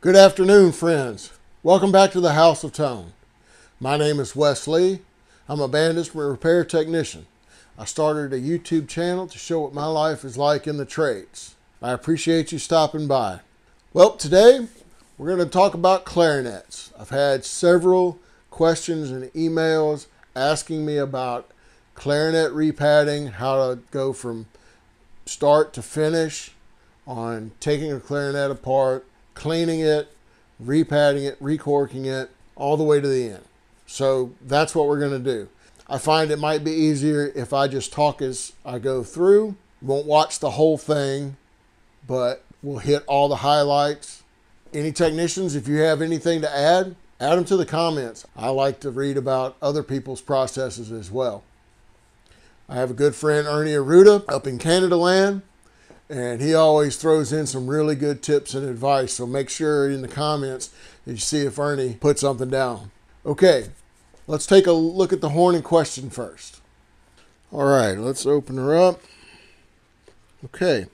Good afternoon, friends. Welcome back to the House of Tone. My name is Wes Lee. I'm a bandage and repair technician. I started a YouTube channel to show what my life is like in the trades. I appreciate you stopping by. Well, today we're going to talk about clarinets. I've had several questions and emails asking me about clarinet repadding, how to go from start to finish on taking a clarinet apart, cleaning it, repadding it, recorking it, all the way to the end. So that's what we're going to do. I find it might be easier if I just talk as I go through. Won't watch the whole thing, but we'll hit all the highlights. Any technicians, if you have anything to add, add them to the comments. I like to read about other people's processes as well. I have a good friend, Ernie Arruda, up in Canada land. And he always throws in some really good tips and advice. So make sure in the comments that you see if Ernie put something down. Okay, let's take a look at the horn in question first. All right, let's open her up. Okay.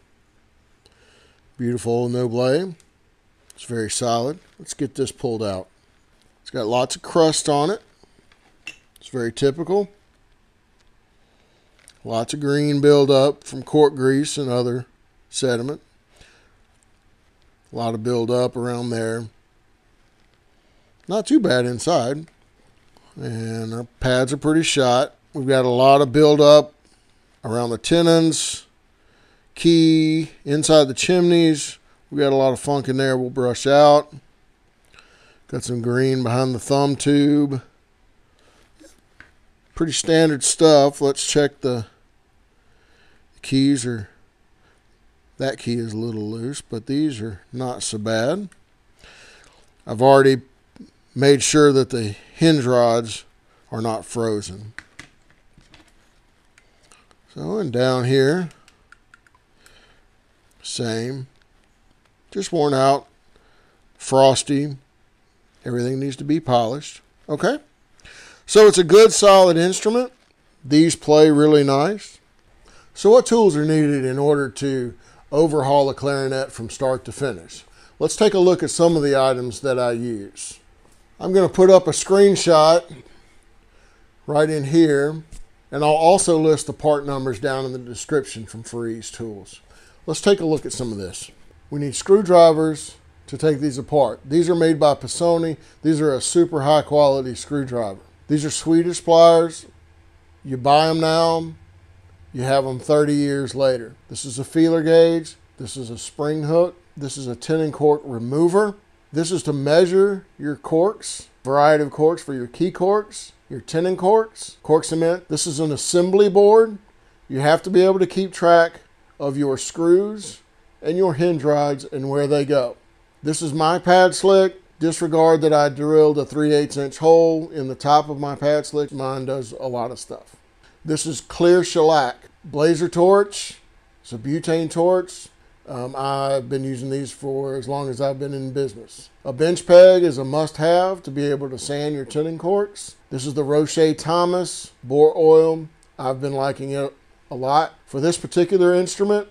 Beautiful old Noblé. It's very solid. Let's get this pulled out. It's got lots of crust on it. It's very typical. Lots of green buildup from cork grease and other sediment. A lot of build up around there. Not too bad inside. And our pads are pretty shot. We've got a lot of build up around the tenons, key, inside the chimneys. We've got a lot of funk in there we'll brush out. Got some green behind the thumb tube. Pretty standard stuff. Let's check the keys are... That key is a little loose, but these are not so bad. I've already made sure that the hinge rods are not frozen. So, and down here, same. Just worn out, frosty. Everything needs to be polished. Okay. So it's a good, solid instrument. These play really nice. So what tools are needed in order to overhaul a clarinet from start to finish? Let's take a look at some of the items that I use. I'm going to put up a screenshot right in here, and I'll also list the part numbers down in the description from Ferree's Tools. Let's take a look at some of this. We need screwdrivers to take these apart. These are made by Pisoni. These are a super high quality screwdriver. These are Swedish pliers. You buy them now, you have them 30 years later. This is a feeler gauge. This is a spring hook. This is a tenon cork remover. This is to measure your corks, variety of corks for your key corks, your tenon corks, cork cement. This is an assembly board. You have to be able to keep track of your screws and your hinge rods and where they go. This is my pad slick. Disregard that I drilled a 3/8" hole in the top of my pad slick. Mine does a lot of stuff. This is clear shellac. Blazer torch. It's a butane torch. I've been using these for as long as I've been in business. A bench peg is a must-have to be able to sand your tenon corks. This is the Rocher Thomas bore oil. I've been liking it a lot. For this particular instrument,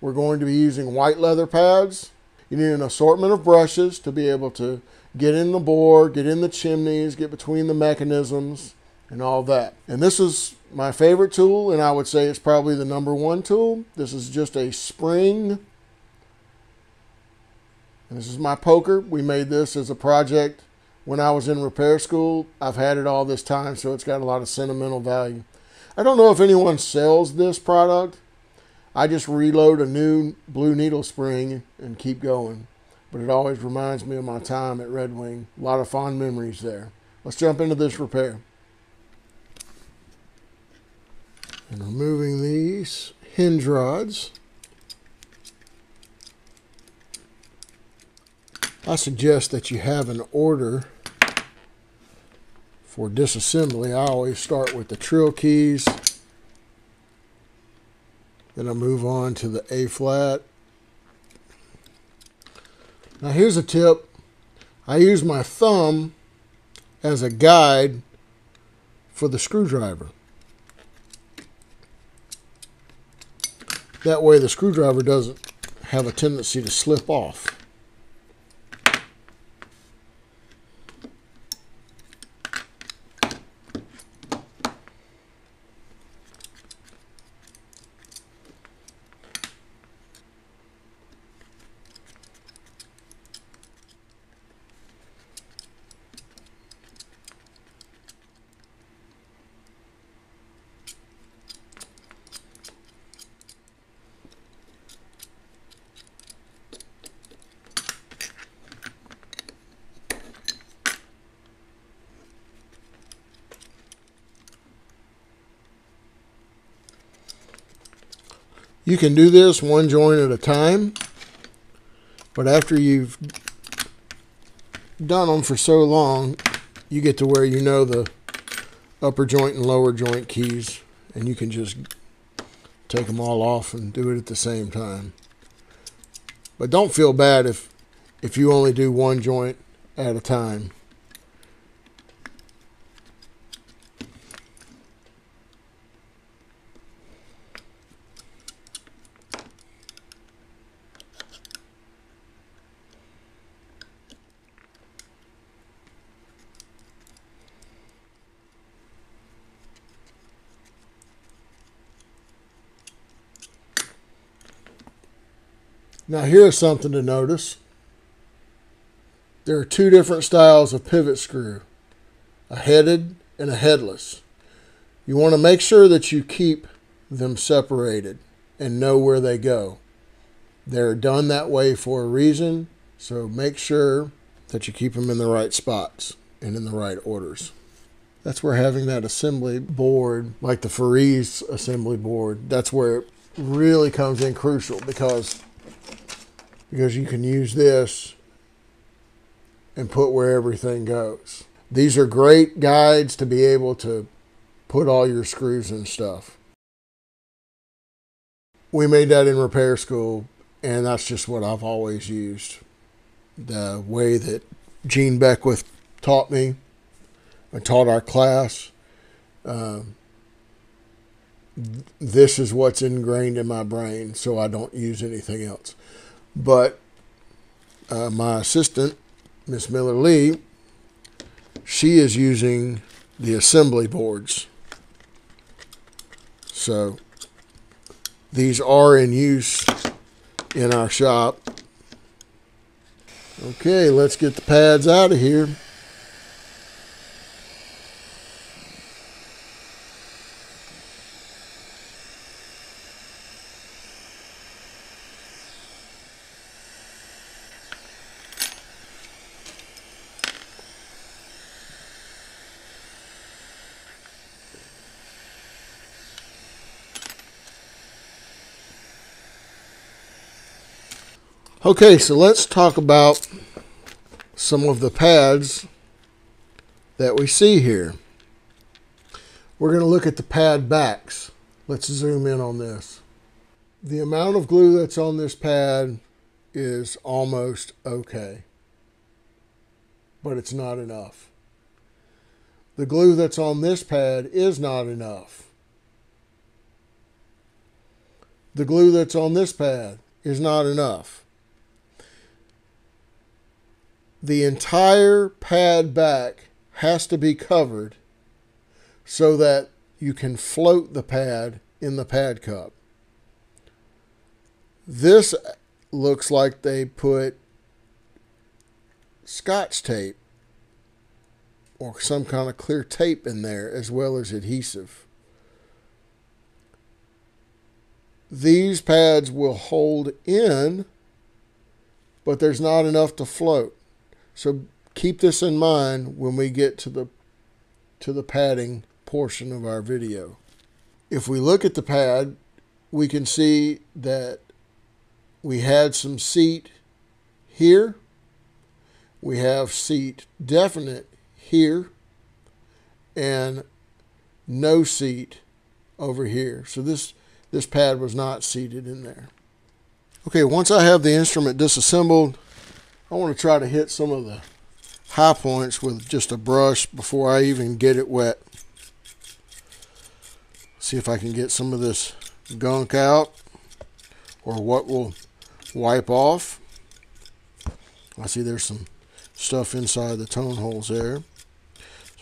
we're going to be using white leather pads. You need an assortment of brushes to be able to get in the bore, get in the chimneys, get between the mechanisms and all that. And this is my favorite tool, and I would say it's probably the #1 tool. This is just a spring. And this is my poker. We made this as a project when I was in repair school. I've had it all this time, so it's got a lot of sentimental value. I don't know if anyone sells this product. I just reload a new blue needle spring and keep going. But it always reminds me of my time at Red Wing. A lot of fond memories there. Let's jump into this repair. And removing these hinge rods. I suggest that you have an order for disassembly. I always start with the trill keys. Then I move on to the A flat. Now here's a tip. I use my thumb as a guide for the screwdriver. That way the screwdriver doesn't have a tendency to slip off. You can do this one joint at a time, but after you've done them for so long, you get to where you know the upper joint and lower joint keys, and you can just take them all off and do it at the same time. But don't feel bad if you only do one joint at a time. Now here's something to notice. There are two different styles of pivot screw, a headed and a headless. You want to make sure that you keep them separated and know where they go. They're done that way for a reason, so make sure that you keep them in the right spots and in the right orders. That's where having that assembly board, like the Ferree's assembly board, that's where it really comes in crucial, because you can use this and put where everything goes. These are great guides to be able to put all your screws and stuff. We made that in repair school, and that's just what I've always used. The way that Gene Beckwith taught me and taught our class, this is what's ingrained in my brain, so I don't use anything else. But my assistant, Miss Miller Lee, she is using the assembly boards. So these are in use in our shop. Okay, let's get the pads out of here. Okay, so let's talk about some of the pads that we see here. We're going to look at the pad backs. Let's zoom in on this. The amount of glue that's on this pad is almost okay, but it's not enough. The glue that's on this pad is not enough. The glue that's on this pad is not enough. The entire pad back has to be covered so that you can float the pad in the pad cup. This looks like they put Scotch tape or some kind of clear tape in there, as well as adhesive. These pads will hold in, but there's not enough to float. So keep this in mind when we get to the padding portion of our video. If we look at the pad, we can see that we had some seat here. We have seat definite here and no seat over here. So this pad was not seated in there. Okay, once I have the instrument disassembled, I want to try to hit some of the high points with just a brush before I even get it wet. See if I can get some of this gunk out, or what will wipe off. I see there's some stuff inside the tone holes there.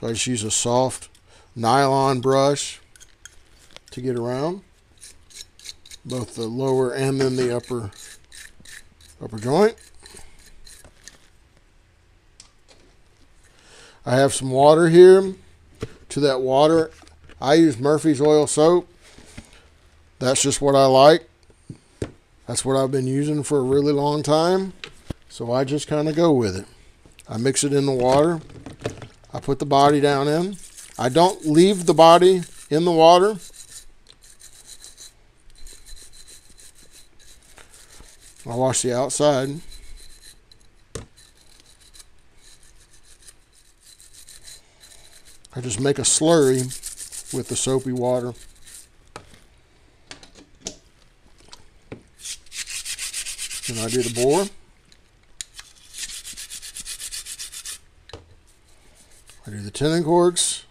So I just use a soft nylon brush to get around both the lower and then the upper joint. I have some water here. To that water, I use Murphy's Oil soap. That's just what I like. That's what I've been using for a really long time. So I just kind of go with it. I mix it in the water. I put the body down in. I don't leave the body in the water. I wash the outside. I just make a slurry with the soapy water. Then I do the bore. I do the tenon cords.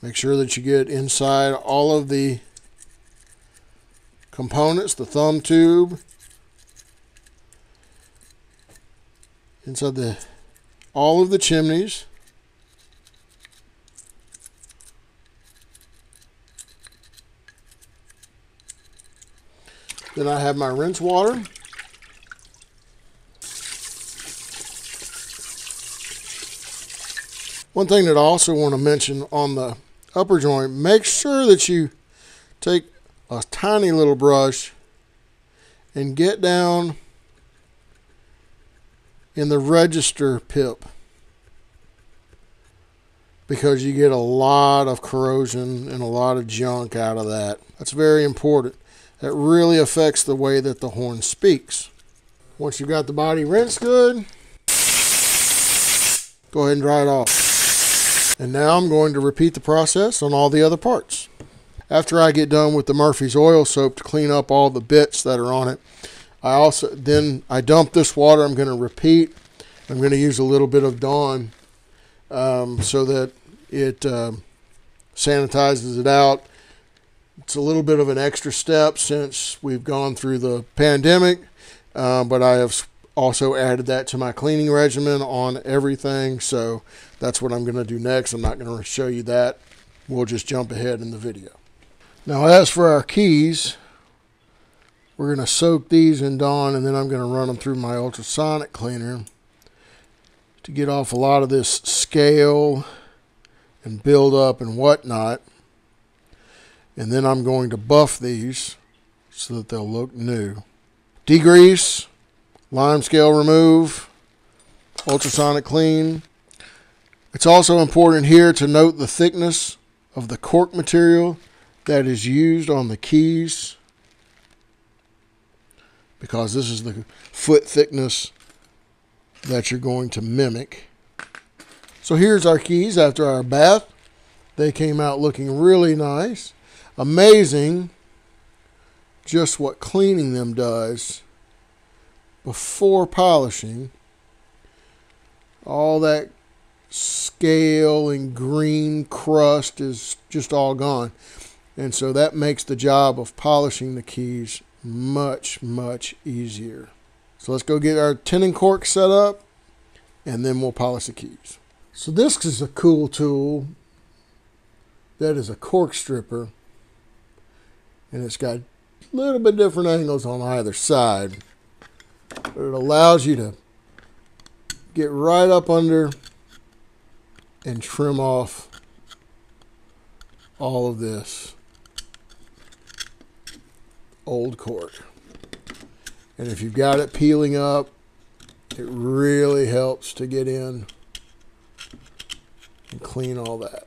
Make sure that you get inside all of the components, the thumb tube, inside the all of the chimneys. Then I have my rinse water. One thing that I also want to mention on the upper joint, make sure that you take a tiny little brush and get down in the register pip, because you get a lot of corrosion and a lot of junk out of that. That's very important. That really affects the way that the horn speaks. Once you've got the body rinsed good, go ahead and dry it off. And now I'm going to repeat the process on all the other parts. After I get done with the Murphy's oil soap to clean up all the bits that are on it, I dump this water. I'm going to repeat. I'm going to use a little bit of Dawn so that it sanitizes it out. It's a little bit of an extra step since we've gone through the pandemic, but I have also added that to my cleaning regimen on everything, so that's what I'm going to do next. I'm not going to show you that. We'll just jump ahead in the video. Now, as for our keys, we're going to soak these in Dawn, and then I'm going to run them through my ultrasonic cleaner to get off a lot of this scale and buildup and whatnot. And then I'm going to buff these so that they'll look new. Degrease, lime scale remove, ultrasonic clean. It's also important here to note the thickness of the cork material that is used on the keys, because this is the foot thickness that you're going to mimic. So here's our keys after our bath. They came out looking really nice. Amazing just what cleaning them does before polishing. All that scale and green crust is just all gone. And so that makes the job of polishing the keys much, much easier. So let's go get our tenon cork set up, and then we'll polish the keys. So this is a cool tool that is a cork stripper. And it's got a little bit different angles on either side, but it allows you to get right up under and trim off all of this old cork. And if you've got it peeling up, it really helps to get in and clean all that.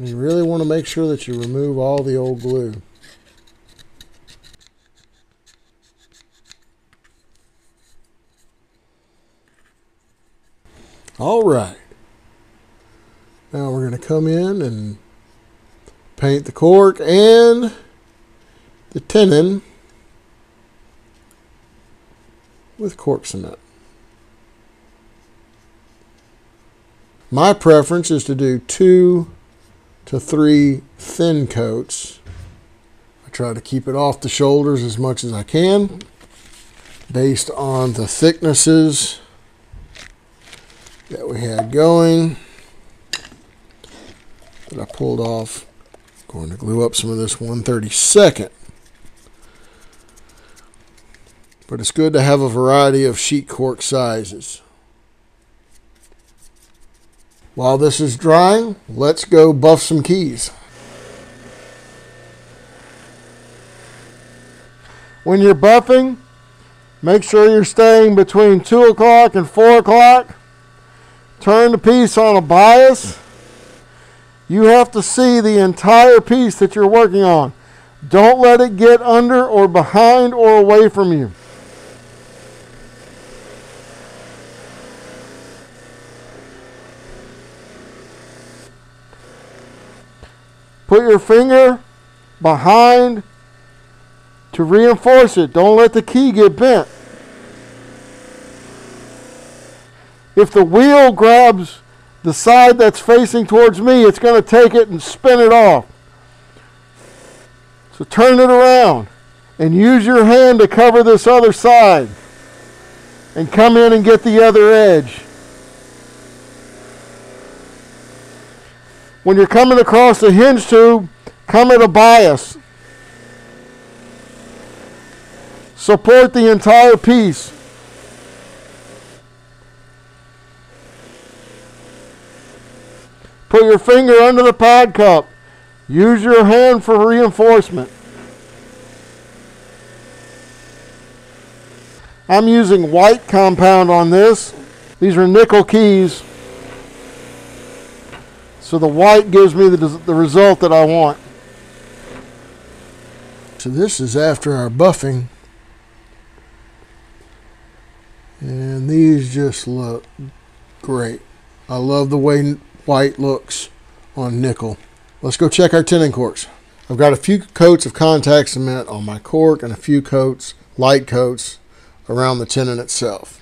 And you really want to make sure that you remove all the old glue. All right. Now we're going to come in and paint the cork and the tenon with cork cement. My preference is to do 2 to 3 thin coats. I try to keep it off the shoulders as much as I can based on the thicknesses that we had going that I pulled off. I'm going to glue up some of this 1/32. but it's good to have a variety of sheet cork sizes. While this is drying, let's go buff some keys. When you're buffing, make sure you're staying between 2 o'clock and 4 o'clock. Turn the piece on a bias. You have to see the entire piece that you're working on. Don't let it get under or behind or away from you. Put your finger behind to reinforce it. Don't let the key get bent. If the wheel grabs the side that's facing towards me, it's going to take it and spin it off. So turn it around and use your hand to cover this other side and come in and get the other edge. When you're coming across the hinge tube, come at a bias. Support the entire piece. Put your finger under the pad cup. Use your hand for reinforcement. I'm using white compound on this. These are nickel keys. So the white gives me the result that I want. So this is after our buffing. And these just look great. I love the way white looks on nickel. Let's go check our tenon corks. I've got a few coats of contact cement on my cork and a few coats, light coats, around the tenon itself.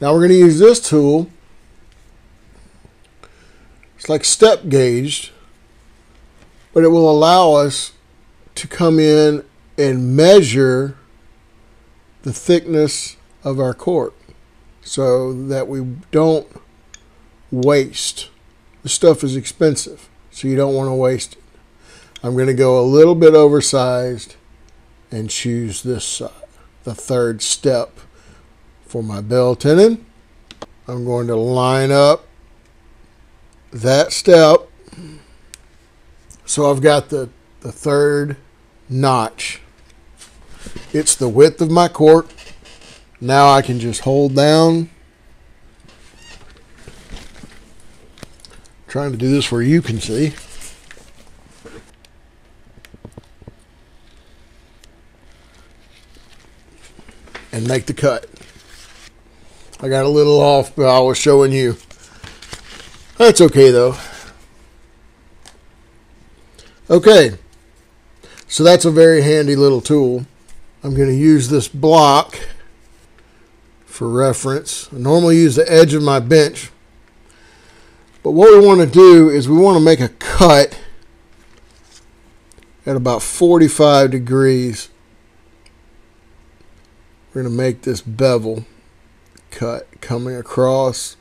Now we're going to use this tool. It's like step gauged, but it will allow us to come in and measure the thickness of our cork so that we don't waste. The stuff is expensive, so you don't want to waste it. I'm going to go a little bit oversized and choose this side, the third step for my bell tenon. I'm going to line up that step, so I've got the third notch. It's the width of my cork. Now I can just hold down. I'm trying to do this where you can see. And make the cut. I got a little off, but I was showing you. That's okay though. Okay, so that's a very handy little tool. I'm going to use this block for reference. I normally use the edge of my bench, but what we want to do is we want to make a cut at about 45 degrees. We're going to make this bevel cut coming across.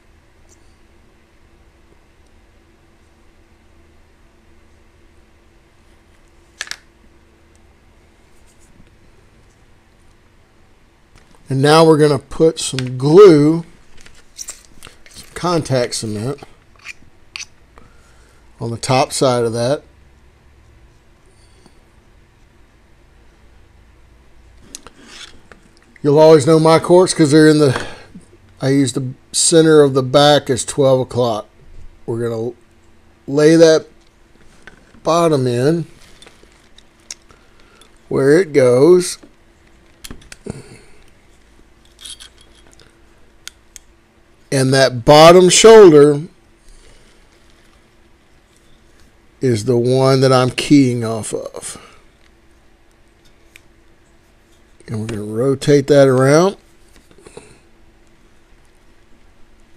And now we're going to put some glue, some contact cement, on the top side of that. You'll always know my corks because they're in the, I use the center of the back as 12 o'clock. We're going to lay that bottom in where it goes. And that bottom shoulder is the one that I'm keying off of. And we're going to rotate that around.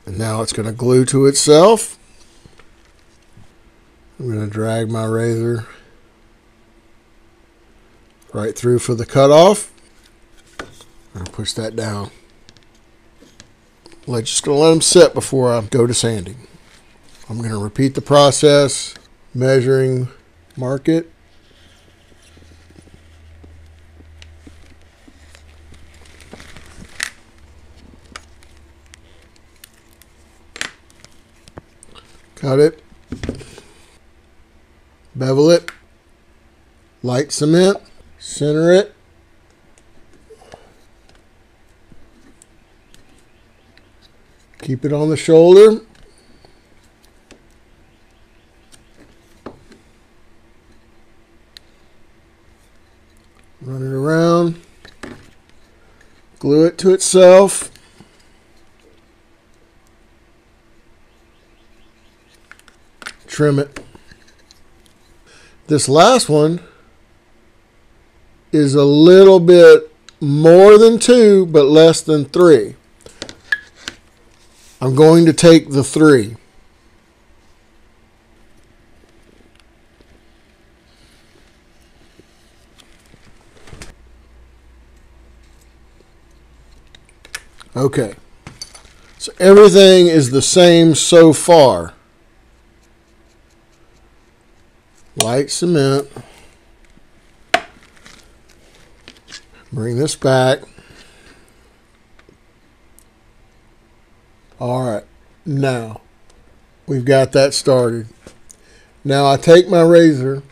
And now it's going to glue to itself. I'm going to drag my razor right through for the cutoff. I'm going to push that down. I'm just going to let them sit before I go to sanding. I'm going to repeat the process, measuring, mark it. Cut it. Bevel it. Light cement. Center it. Keep it on the shoulder. Run it around. Glue it to itself. Trim it. This last one is a little bit more than two, but less than three. I'm going to take the three. Okay, so everything is the same so far. Light cement. Bring this back. All right, now we've got that started. Now I take my razor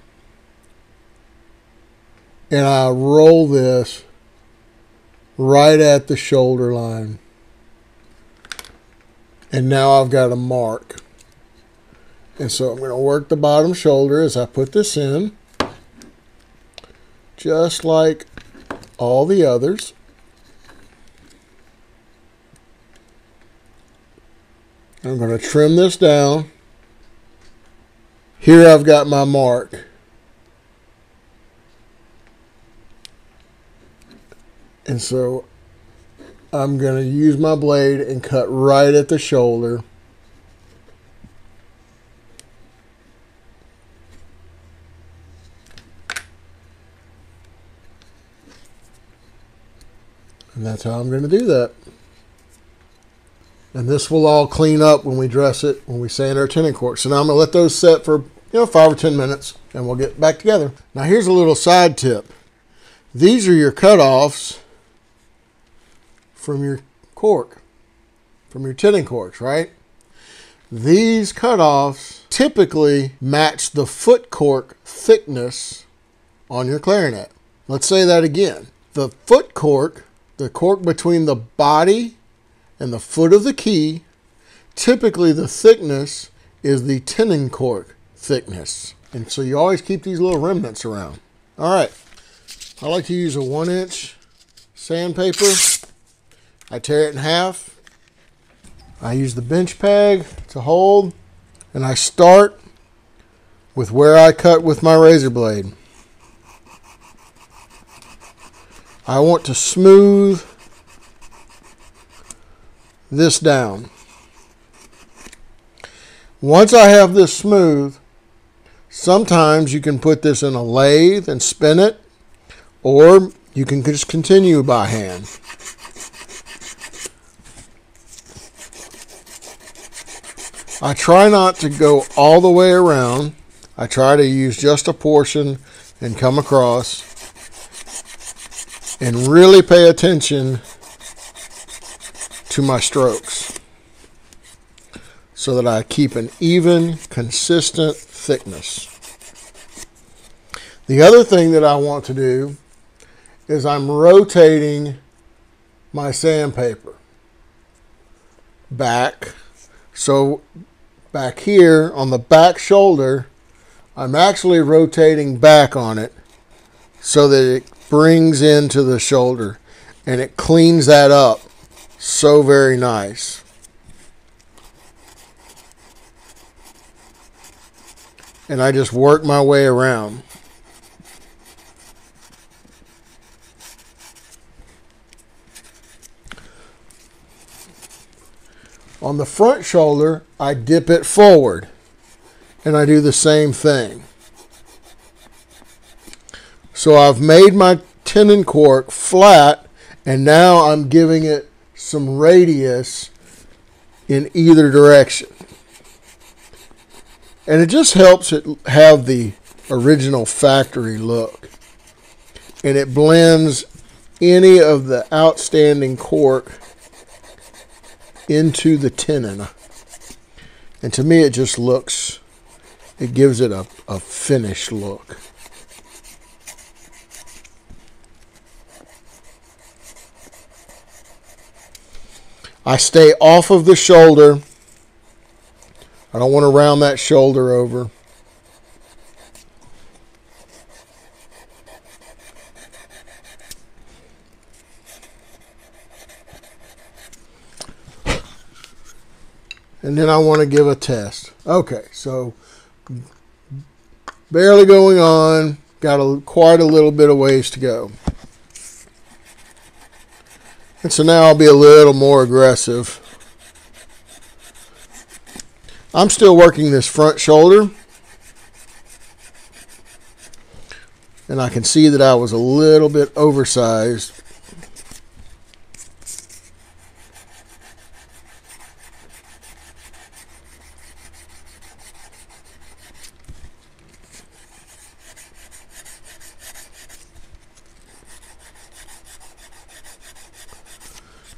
and I roll this right at the shoulder line. And now I've got a mark. And so I'm going to work the bottom shoulder as I put this in, just like all the others. I'm going to trim this down. Here I've got my mark. And so I'm going to use my blade and cut right at the shoulder. And that's how I'm going to do that. And this will all clean up when we dress it, when we sand our tenon cork. So now I'm going to let those set for 5 or 10 minutes, and we'll get back together. Now here's a little side tip. These are your cutoffs from your cork, from your tenon corks, right? These cutoffs typically match the foot cork thickness on your clarinet. Let's say that again. The foot cork, the cork between the body and the foot of the key, typically the thickness is the tenon cork thickness. And so you always keep these little remnants around. All right, I like to use a 1-inch sandpaper. I tear it in half. I use the bench peg to hold, and I start with where I cut with my razor blade. I want to smooth this down. Once I have this smooth, sometimes you can put this in a lathe and spin it, or you can just continue by hand. I try not to go all the way around. I try to use just a portion and come across, and really pay attention to my strokes so that I keep an even, consistent thickness. The other thing that I want to do is I'm rotating my sandpaper back. So back here on the back shoulder, I'm actually rotating back on it so that it brings into the shoulder, and it cleans that up so very nice. And I just work my way around. On the front shoulder, I dip it forward, and I do the same thing. So I've made my tenon cork flat, and now I'm giving it some radius in either direction. And it just helps it have the original factory look. And it blends any of the outstanding cork into the tenon. And to me, it just looks, it gives it a finished look. I stay off of the shoulder. I don't want to round that shoulder over. And then I want to give a test. Okay, so barely going on. Got quite a little bit of ways to go. And so now I'll be a little more aggressive. I'm still working this front shoulder. And I can see that I was a little bit oversized.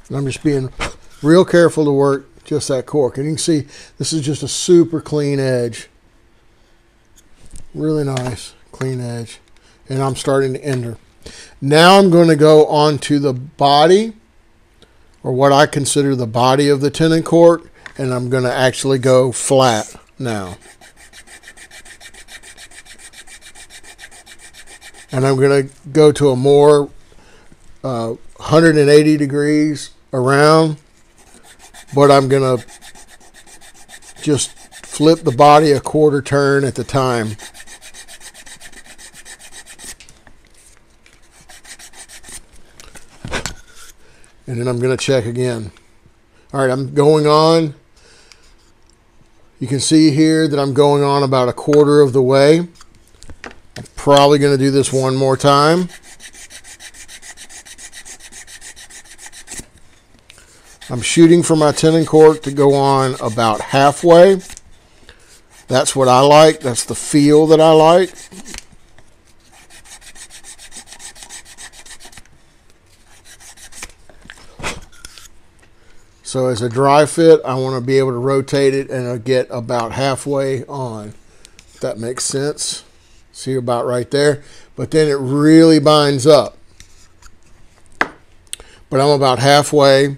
And I'm just being real careful to work just that cork. And you can see this is just a super clean edge. Really nice, clean edge. And I'm starting to end her. Now I'm going to go on to the body, or what I consider the body of the tenon cork. And I'm going to actually go flat now. And I'm going to go to a more 180 degrees around, but I'm going to just flip the body a quarter turn at the time. And then I'm going to check again. All right, I'm going on. You can see here that I'm going on about a quarter of the way. I'm probably going to do this one more time. I'm shooting for my tenon cork to go on about halfway. That's what I like. That's the feel that I like. So as a dry fit, I want to be able to rotate it and I'll get about halfway on. If that makes sense. See, about right there. But then it really binds up. But I'm about halfway.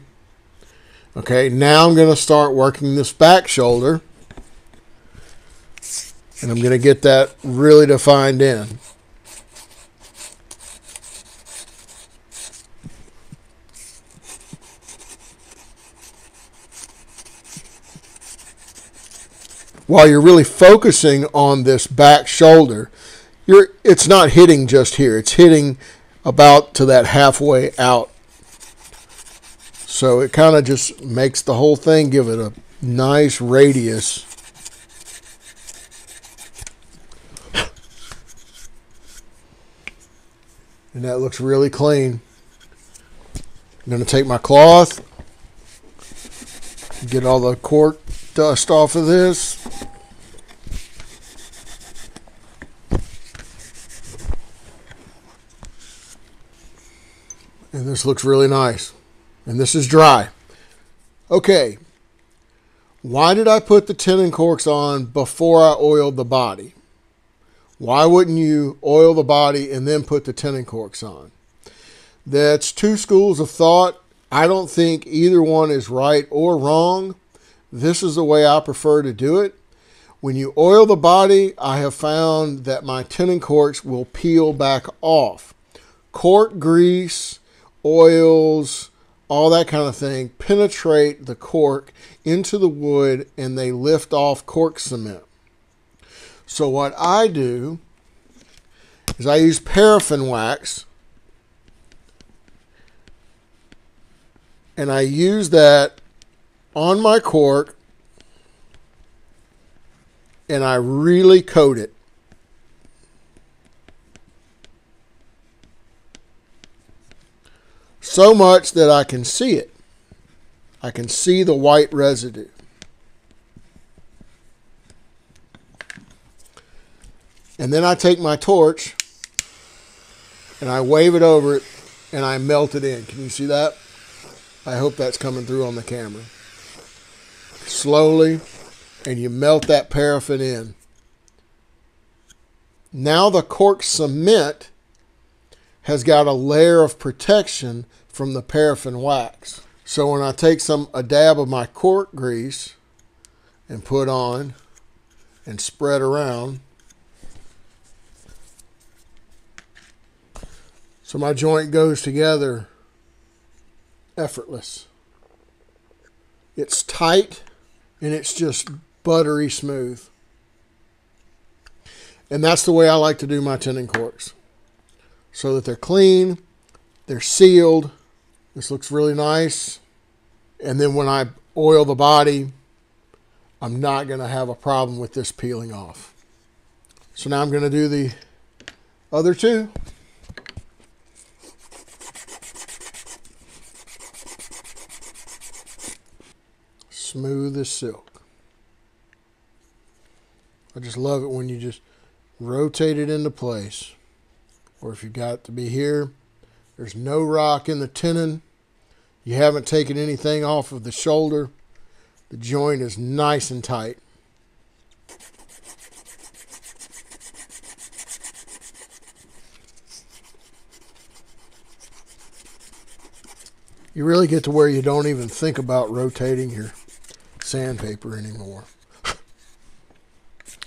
Okay, now I'm going to start working this back shoulder. And I'm going to get that really defined in. While you're really focusing on this back shoulder, it's not hitting just here. It's hitting about to that halfway out. So it kind of just makes the whole thing give it a nice radius. And that looks really clean. I'm going to take my cloth, get all the cork dust off of this. And this looks really nice. And this is dry. Okay, why did I put the tenon corks on before I oiled the body? Why wouldn't you oil the body and then put the tenon corks on? That's two schools of thought. I don't think either one is right or wrong. This is the way I prefer to do it. When you oil the body, I have found that my tenon corks will peel back off. Cork grease, oils, all that kind of thing, penetrate the cork into the wood and they lift off cork cement. So what I do is I use paraffin wax and I use that on my cork and I really coat it. So much that I can see it. I can see the white residue. And then I take my torch and I wave it over it and I melt it in. Can you see that? I hope that's coming through on the camera. Slowly, and you melt that paraffin in. Now the cork cement has got a layer of protection from the paraffin wax. So when I take a dab of my cork grease and put on and spread around, so my joint goes together effortless. It's tight and it's just buttery smooth. And that's the way I like to do my tenon corks, so that they're clean, they're sealed. This looks really nice. And then when I oil the body, I'm not going to have a problem with this peeling off. So now I'm going to do the other two. Smooth as silk. I just love it when you just rotate it into place. Or if you got it to be here, there's no rock in the tenon. You haven't taken anything off of the shoulder. The joint is nice and tight. You really get to where you don't even think about rotating your sandpaper anymore.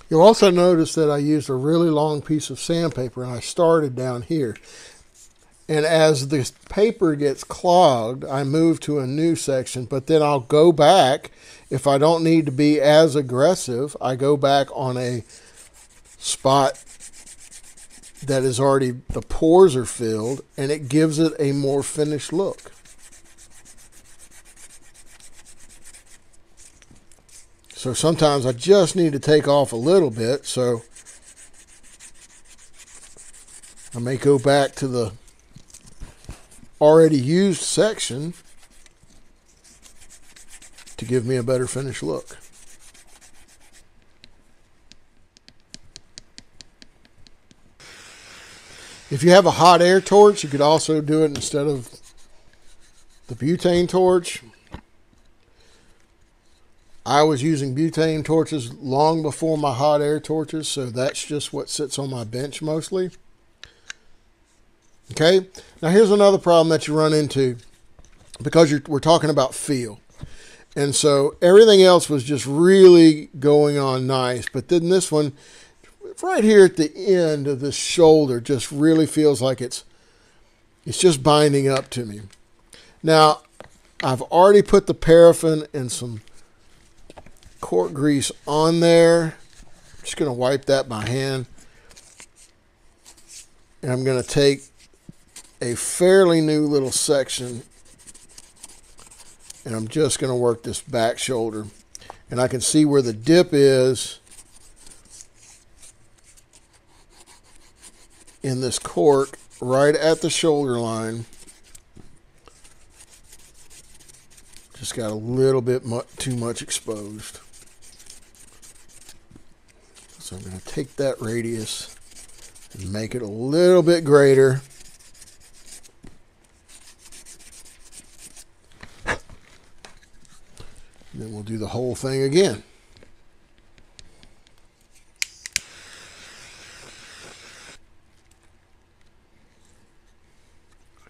You'll also notice that I used a really long piece of sandpaper, and I started down here. And as this paper gets clogged, I move to a new section, but then I'll go back. If I don't need to be as aggressive, I go back on a spot that is already, the pores are filled, and it gives it a more finished look. So sometimes I just need to take off a little bit, so I may go back to the already used section to give me a better finished look. If you have a hot air torch, you could also do it instead of the butane torch. I was using butane torches long before my hot air torches, so that's just what sits on my bench mostly. Okay, now here's another problem that you run into, because we're talking about feel. And so everything else was just really going on nice, but then this one, right here at the end of this shoulder, just really feels like it's just binding up to me. Now, I've already put the paraffin and some cork grease on there. I'm just going to wipe that by hand, and I'm going to take a fairly new little section, and I'm just going to work this back shoulder, and I can see where the dip is in this cork right at the shoulder line. Just got a little bit too much exposed. So I'm going to take that radius and make it a little bit greater. And then we'll do the whole thing again.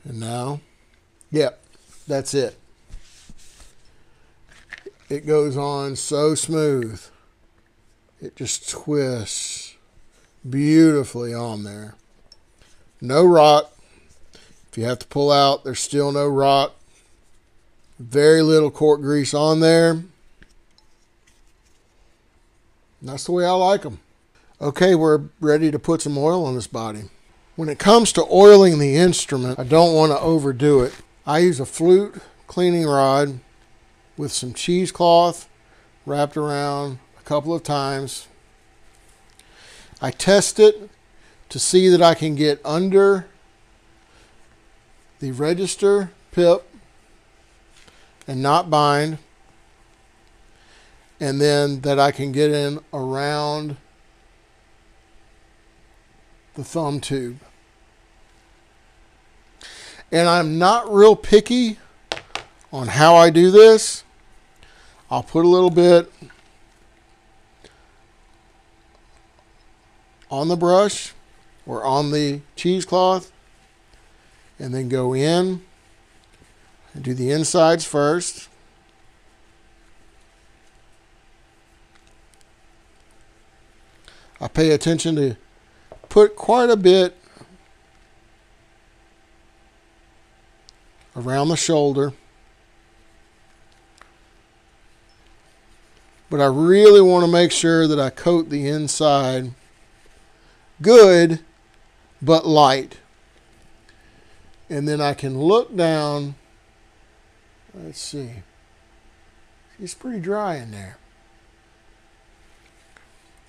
And now, yep, that's it. It goes on so smooth. It just twists beautifully on there. No rock. If you have to pull out, there's still no rock. Very little cork grease on there. And that's the way I like them. Okay, we're ready to put some oil on this body. When it comes to oiling the instrument, I don't want to overdo it. I use a flute cleaning rod with some cheesecloth wrapped around a couple of times. I test it to see that I can get under the register pip and not bind, and then that I can get in around the thumb tube. And I'm not real picky on how I do this. I'll put a little bit on the brush or on the cheesecloth, and then go in and do the insides first. I pay attention to put quite a bit around the shoulder, but I really want to make sure that I coat the inside good but light, and then I can look down. Let's see, it's pretty dry in there.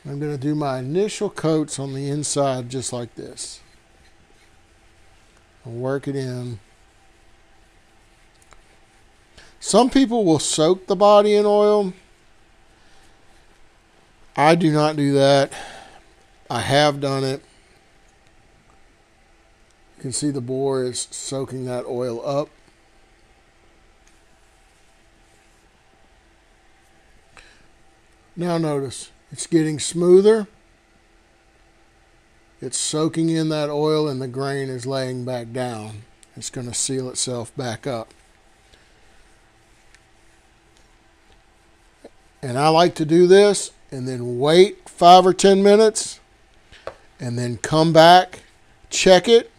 I'm going to do my initial coats on the inside just like this. I'll work it in. Some people will soak the body in oil. I do not do that. I have done it. You can see the boar is soaking that oil up. Now notice, it's getting smoother. It's soaking in that oil and the grain is laying back down. It's going to seal itself back up. And I like to do this and then wait 5 or 10 minutes and then come back, check it,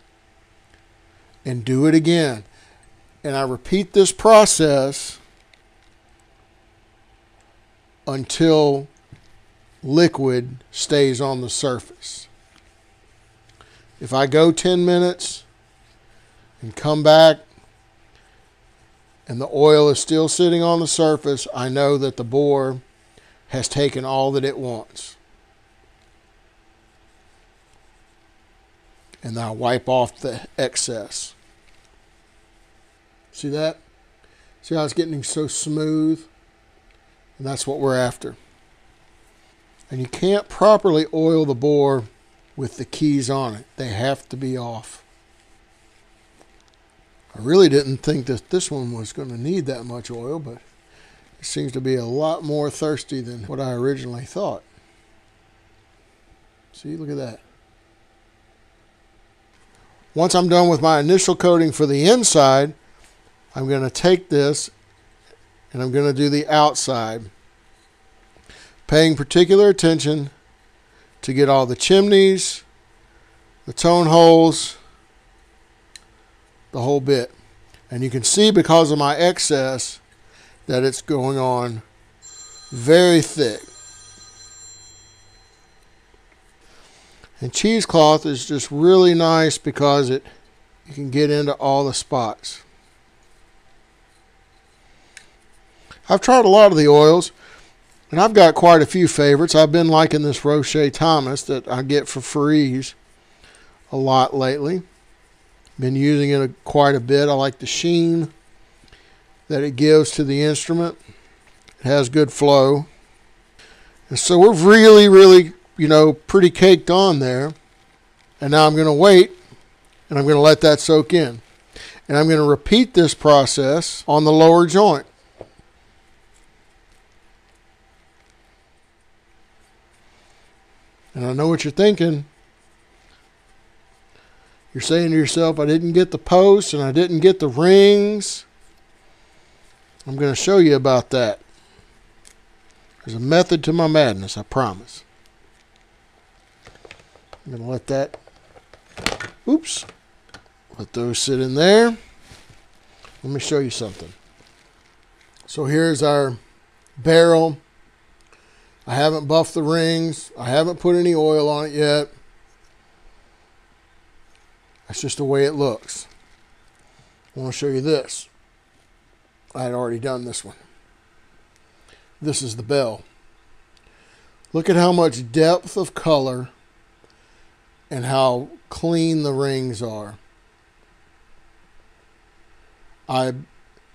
and do it again. And I repeat this process until liquid stays on the surface. If I go 10 minutes and come back and the oil is still sitting on the surface, I know that the boar has taken all that it wants. And I wipe off the excess. See that? See how it's getting so smooth? And that's what we're after. And you can't properly oil the boar with the keys on it. They have to be off. I really didn't think that this one was going to need that much oil, but it seems to be a lot more thirsty than what I originally thought. See, look at that. Once I'm done with my initial coating for the inside, I'm going to take this and I'm going to do the outside, paying particular attention to get all the chimneys, the tone holes, the whole bit. And you can see because of my excess that it's going on very thick. And cheesecloth is just really nice because you can get into all the spots. I've tried a lot of the oils, and I've got quite a few favorites. I've been liking this Rocher Thomas that I get for Ferree's a lot lately. Been using it quite a bit. I like the sheen that it gives to the instrument. It has good flow. And so we're really, really, pretty caked on there. And now I'm going to wait, and I'm going to let that soak in. And I'm going to repeat this process on the lower joint. And I know what you're thinking. You're saying to yourself, I didn't get the posts and I didn't get the rings. I'm going to show you about that. There's a method to my madness, I promise. I'm going to let that, oops, let those sit in there. Let me show you something. So here's our barrel. I haven't buffed the rings. I haven't put any oil on it yet. That's just the way it looks. I want to show you this. I had already done this one. This is the bell. Look at how much depth of color and how clean the rings are. I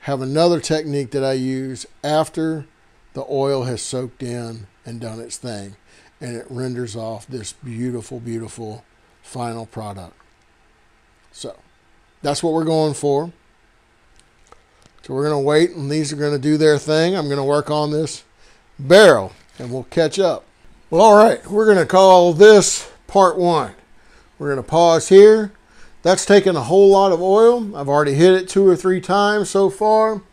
have another technique that I use after the oil has soaked in and done its thing, and it renders off this beautiful, beautiful final product. So that's what we're going for. So we're going to wait, and these are going to do their thing. I'm going to work on this barrel, and we'll catch up. Well, all right, we're going to call this part one. We're going to pause here. That's taken a whole lot of oil. I've already hit it 2 or 3 times so far.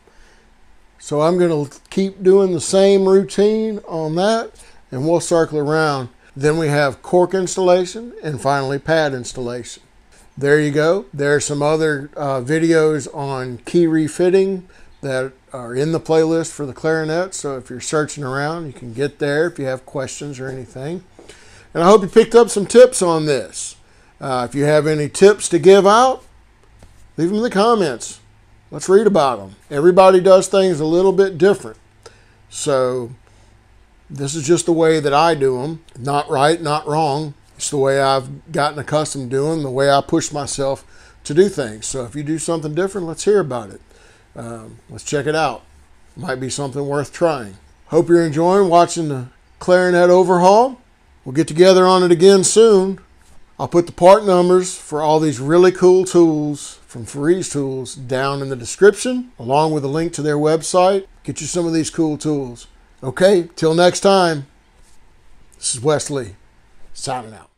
So I'm going to keep doing the same routine on that, and we'll circle around. Then we have cork installation and finally pad installation. There you go. There are some other videos on key refitting that are in the playlist for the clarinet. So if you're searching around, you can get there if you have questions or anything. And I hope you picked up some tips on this. If you have any tips to give out, leave them in the comments. Let's read about them. Everybody does things a little bit different. So this is just the way that I do them. Not right, not wrong. It's the way I've gotten accustomed to doing, the way I push myself to do things. So if you do something different, let's hear about it. Let's check it out. Might be something worth trying. Hope you're enjoying watching the clarinet overhaul. We'll get together on it again soon. I'll put the part numbers for all these really cool tools from Ferree's Tools down in the description, along with a link to their website. Get you some of these cool tools. Okay, till next time, this is Wesley, signing out.